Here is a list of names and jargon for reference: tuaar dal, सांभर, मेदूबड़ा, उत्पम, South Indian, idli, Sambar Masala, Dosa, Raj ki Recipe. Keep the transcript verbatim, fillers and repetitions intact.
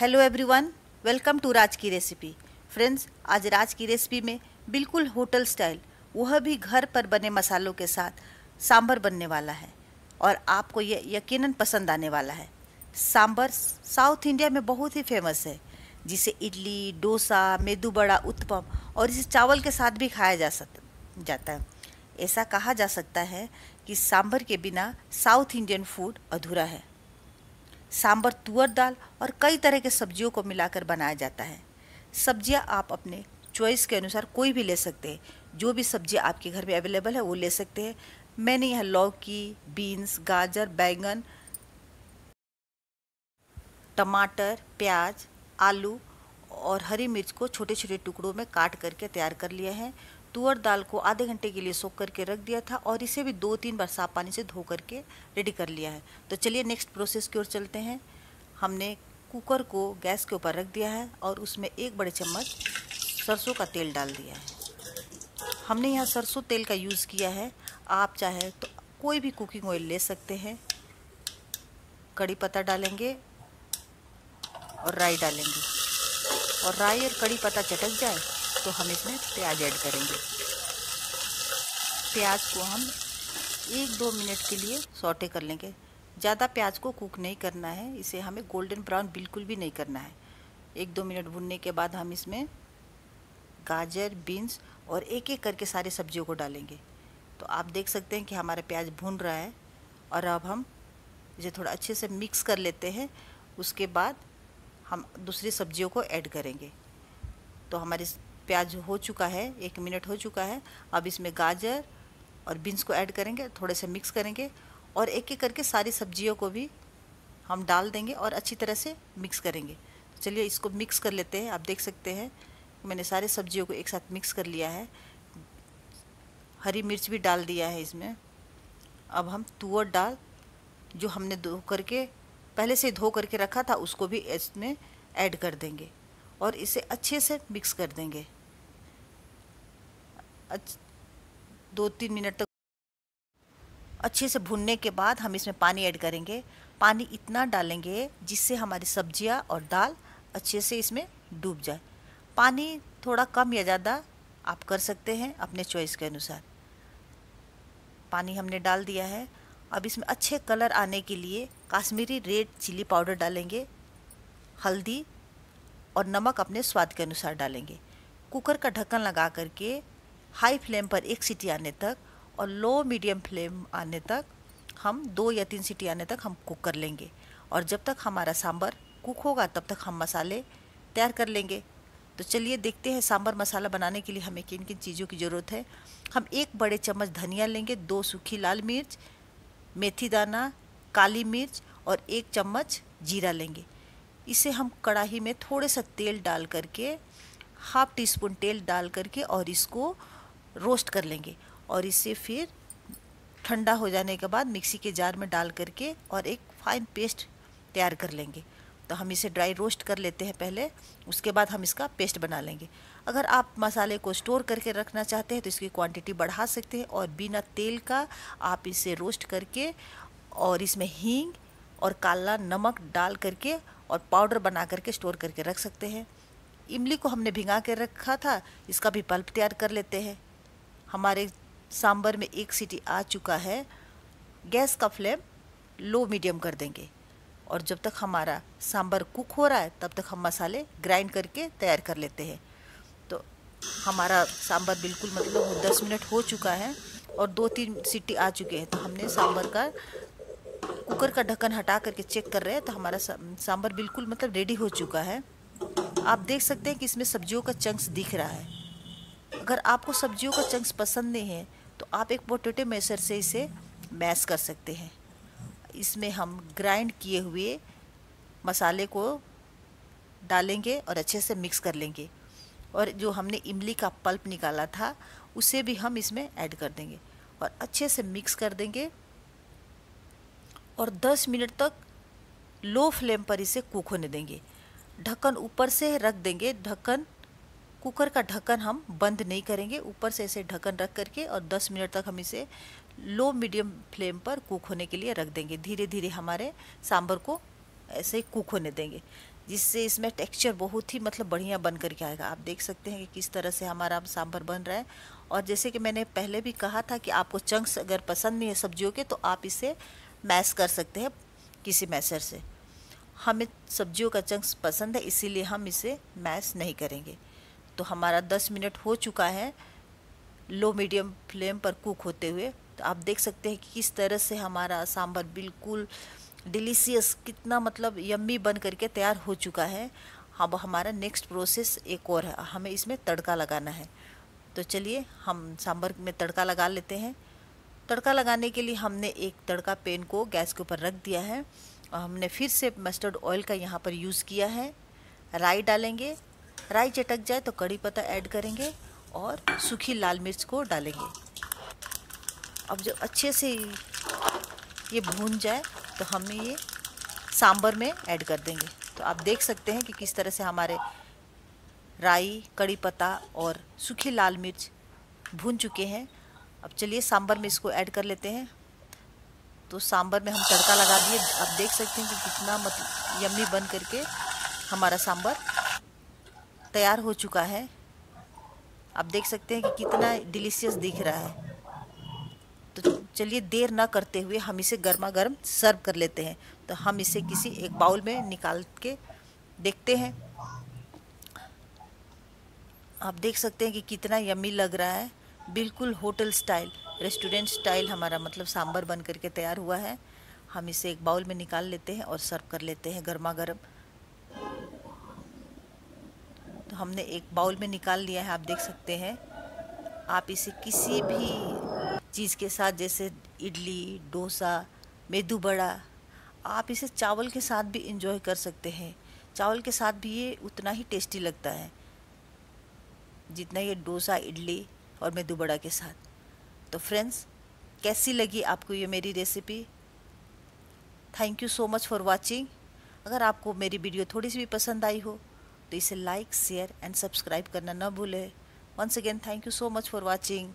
Hello everyone, welcome to Raj की recipe. Friends, आज राज की रेसिपी में बिल्कुल होटल स्टाइल, वह भी घर पर बने मसालों के साथ सांभर बनने वाला है और आपको ये यकीनन पसंद आने वाला है। सांभर साउथ इंडिया में बहुत ही फेमस है, जिसे इडली, डोसा, मेदूबड़ा, उत्पम और इसे चावल के साथ भी खाया जा सकता जाता है। ऐसा कहा जा सकता है कि सांभर के बिना साउथ इंडियन फूड अधूरा है। सांभर तुअर दाल और कई तरह के सब्जियों को मिलाकर बनाया जाता है। सब्जियां आप अपने चॉइस के अनुसार कोई भी ले सकते हैं, जो भी सब्जियां आपके घर में अवेलेबल है वो ले सकते हैं। मैंने यहाँ लौकी, बीन्स, गाजर, बैंगन, टमाटर, प्याज, आलू और हरी मिर्च को छोटे छोटे टुकड़ों में काट करके तैयार कर लिया है। तुअर दाल को आधे घंटे के लिए सोख करके रख दिया था और इसे भी दो तीन बार साफ पानी से धो करके रेडी कर लिया है। तो चलिए नेक्स्ट प्रोसेस की ओर चलते हैं। हमने कुकर को गैस के ऊपर रख दिया है और उसमें एक बड़े चम्मच सरसों का तेल डाल दिया है। हमने यहाँ सरसों तेल का यूज़ किया है। आप चाहे तो कोई भी कुकिंग ऑयल ले सकते हैं। कड़ी पत्ता डालेंगे और राई डालेंगे और राई और कड़ी पत्ता चटक जाए तो हम इसमें प्याज ऐड करेंगे। प्याज को हम एक दो मिनट के लिए सौटे कर लेंगे। ज़्यादा प्याज को कुक नहीं करना है, इसे हमें गोल्डन ब्राउन बिल्कुल भी नहीं करना है। एक दो मिनट भुनने के बाद हम इसमें गाजर, बीन्स और एक एक करके सारी सब्जियों को डालेंगे। तो आप देख सकते हैं कि हमारा प्याज भुन रहा है और अब हम इसे थोड़ा अच्छे से मिक्स कर लेते हैं। उसके बाद हम दूसरी सब्जियों को ऐड करेंगे। तो हमारी प्याज हो चुका है, एक मिनट हो चुका है। अब इसमें गाजर और बीन्स को ऐड करेंगे, थोड़े से मिक्स करेंगे और एक एक करके सारी सब्जियों को भी हम डाल देंगे और अच्छी तरह से मिक्स करेंगे। तो चलिए इसको मिक्स कर लेते हैं। आप देख सकते हैं मैंने सारे सब्जियों को एक साथ मिक्स कर लिया है। हरी मिर्च भी डाल दिया है इसमें। अब हम तुअर दाल, जो हमने धो करके पहले से धो करके रखा था, उसको भी इसमें ऐड कर देंगे और इसे अच्छे से मिक्स कर देंगे। दो तीन मिनट तक अच्छे से भुनने के बाद हम इसमें पानी ऐड करेंगे। पानी इतना डालेंगे जिससे हमारी सब्जियां और दाल अच्छे से इसमें डूब जाए। पानी थोड़ा कम या ज़्यादा आप कर सकते हैं अपने चॉइस के अनुसार। पानी हमने डाल दिया है। अब इसमें अच्छे कलर आने के लिए कश्मीरी रेड चिली पाउडर डालेंगे, हल्दी और नमक अपने स्वाद के अनुसार डालेंगे। कुकर का ढक्कन लगा करके हाई फ्लेम पर एक सीटी आने तक और लो मीडियम फ्लेम आने तक हम दो या तीन सीटी आने तक हम कुक कर लेंगे। और जब तक हमारा सांभर कुक होगा तब तक हम मसाले तैयार कर लेंगे। तो चलिए देखते हैं सांभर मसाला बनाने के लिए हमें किन किन चीज़ों की ज़रूरत है। हम एक बड़े चम्मच धनिया लेंगे, दो सूखी लाल मिर्च, मेथी दाना, काली मिर्च और एक चम्मच जीरा लेंगे। इसे हम कढ़ाई में थोड़े सा तेल डाल करके, हाफ टी स्पून तेल डाल करके और इसको रोस्ट कर लेंगे और इसे फिर ठंडा हो जाने के बाद मिक्सी के जार में डाल करके और एक फाइन पेस्ट तैयार कर लेंगे। तो हम इसे ड्राई रोस्ट कर लेते हैं पहले, उसके बाद हम इसका पेस्ट बना लेंगे। अगर आप मसाले को स्टोर करके रखना चाहते हैं तो इसकी क्वांटिटी बढ़ा सकते हैं और बिना तेल का आप इसे रोस्ट करके और इसमें हींग और काला नमक डाल करके और पाउडर बना करके स्टोर करके रख सकते हैं। इमली को हमने भिगा के रखा था, इसका भी पल्प तैयार कर लेते हैं। हमारे सांभर में एक सीटी आ चुका है। गैस का फ्लेम लो मीडियम कर देंगे और जब तक हमारा सांभर कुक हो रहा है तब तक हम मसाले ग्राइंड करके तैयार कर लेते हैं। तो हमारा सांभर बिल्कुल मतलब दस मिनट हो चुका है और दो तीन सीटी आ चुके हैं। तो हमने सांभर का कुकर का ढक्कन हटा करके चेक कर रहे हैं। तो हमारा सांभर बिल्कुल मतलब रेडी हो चुका है। आप देख सकते हैं कि इसमें सब्जियों का चंक्स दिख रहा है। अगर आपको सब्जियों का चंक्स पसंद नहीं है तो आप एक पोटैटो मैशर से इसे मैश कर सकते हैं। इसमें हम ग्राइंड किए हुए मसाले को डालेंगे और अच्छे से मिक्स कर लेंगे और जो हमने इमली का पल्प निकाला था उसे भी हम इसमें ऐड कर देंगे और अच्छे से मिक्स कर देंगे और दस मिनट तक लो फ्लेम पर इसे कुक होने देंगे। ढक्कन ऊपर से रख देंगे। ढक्कन कुकर का ढक्कन हम बंद नहीं करेंगे, ऊपर से इसे ढक्कन रख करके और दस मिनट तक हम इसे लो मीडियम फ्लेम पर कुक होने के लिए रख देंगे। धीरे धीरे हमारे सांभर को ऐसे ही कुक होने देंगे। जिससे इसमें टेक्सचर बहुत ही मतलब बढ़िया बन करके आएगा। आप देख सकते हैं कि किस तरह से हमारा सांभर बन रहा है। और जैसे कि मैंने पहले भी कहा था कि आपको चंक्स अगर पसंद नहीं है सब्जियों के तो आप इसे मैश कर सकते हैं किसी मैशर से। हमें सब्जियों का चंक्स पसंद है इसीलिए हम इसे मैश नहीं करेंगे। तो हमारा दस मिनट हो चुका है लो मीडियम फ्लेम पर कुक होते हुए। तो आप देख सकते हैं कि किस तरह से हमारा सांभर बिल्कुल डिलीशियस कितना मतलब यम्मी बन करके तैयार हो चुका है। अब हमारा नेक्स्ट प्रोसेस एक और है, हमें इसमें तड़का लगाना है। तो चलिए हम सांभर में तड़का लगा लेते हैं। तड़का लगाने के लिए हमने एक तड़का पैन को गैस के ऊपर रख दिया है और हमने फिर से मस्टर्ड ऑयल का यहाँ पर यूज़ किया है। राई डालेंगे, राई चटक जाए तो कड़ी पत्ता ऐड करेंगे और सूखी लाल मिर्च को डालेंगे। अब जब अच्छे से ये भून जाए तो हमें ये सांभर में ऐड कर देंगे। तो आप देख सकते हैं कि किस तरह से हमारे राई, कड़ी पत्ता और सूखी लाल मिर्च भून चुके हैं। अब चलिए सांभर में इसको ऐड कर लेते हैं। तो सांभर में हम तड़का लगा दिए। आप देख सकते हैं कि कितना मतलब यम्मी बन करके हमारा सांभर तैयार हो चुका है। आप देख सकते हैं कि कितना डिलीशियस दिख रहा है। तो चलिए देर ना करते हुए हम इसे गर्मा गर्म सर्व कर लेते हैं। तो हम इसे किसी एक बाउल में निकाल के देखते हैं। आप देख सकते हैं कि कितना यम्मी लग रहा है। बिल्कुल होटल स्टाइल, रेस्टोरेंट स्टाइल हमारा मतलब सांभर बन करके तैयार हुआ है। हम इसे एक बाउल में निकाल लेते हैं और सर्व कर लेते हैं गर्मा गर्म। तो हमने एक बाउल में निकाल लिया है। आप देख सकते हैं, आप इसे किसी भी चीज़ के साथ जैसे इडली, डोसा, मेदूबड़ा, आप इसे चावल के साथ भी इंजॉय कर सकते हैं। चावल के साथ भी ये उतना ही टेस्टी लगता है जितना ये डोसा, इडली और मेदूबड़ा के साथ। तो फ्रेंड्स, कैसी लगी आपको ये मेरी recipe? Thank you so much for watching. अगर आपको मेरी वीडियो थोड़ी सी भी पसंद आई हो तो इसे लाइक, शेयर एंड सब्सक्राइब करना ना भूलें। Once again thank you so much for watching.